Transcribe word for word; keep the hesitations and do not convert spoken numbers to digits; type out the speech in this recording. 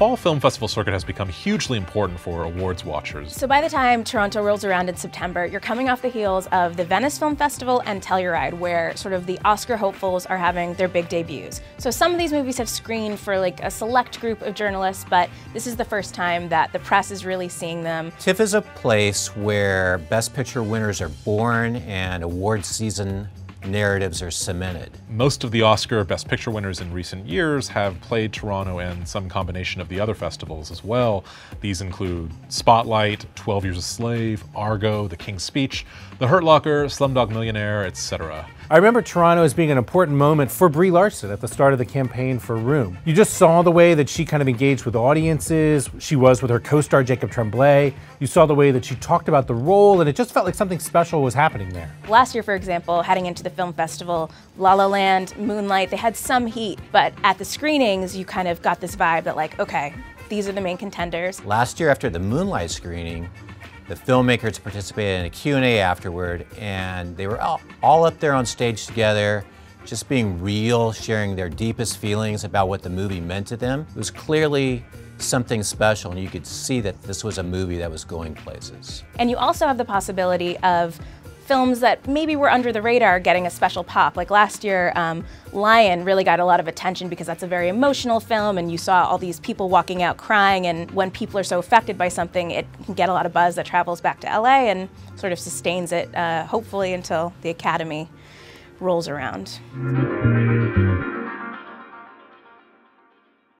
fall film festival circuit has become hugely important for awards watchers. So by the time Toronto rolls around in September, you're coming off the heels of the Venice Film Festival and Telluride, where sort of the Oscar hopefuls are having their big debuts. So some of these movies have screened for like a select group of journalists, but this is the first time that the press is really seeing them. TIFF is a place where Best Picture winners are born and award season narratives are cemented. Most of the Oscar Best Picture winners in recent years have played Toronto and some combination of the other festivals as well. These include Spotlight, twelve years a slave, Argo, The King's Speech, The Hurt Locker, Slumdog Millionaire, et cetera. I remember Toronto as being an important moment for Brie Larson at the start of the campaign for Room. You just saw the way that she kind of engaged with audiences, she was with her co-star Jacob Tremblay, you saw the way that she talked about the role, and it just felt like something special was happening there. Last year, for example, heading into the film festival, La La Land, Moonlight, they had some heat, but at the screenings you kind of got this vibe that like, okay, these are the main contenders. Last year after the Moonlight screening, the filmmakers participated in a Q and A afterward, and they were all, all up there on stage together, just being real, sharing their deepest feelings about what the movie meant to them. It was clearly something special, and you could see that this was a movie that was going places. And you also have the possibility of films that maybe were under the radar getting a special pop. Like last year, um, Lion really got a lot of attention because that's a very emotional film and you saw all these people walking out crying, and when people are so affected by something, it can get a lot of buzz that travels back to L A and sort of sustains it, uh, hopefully until the Academy rolls around.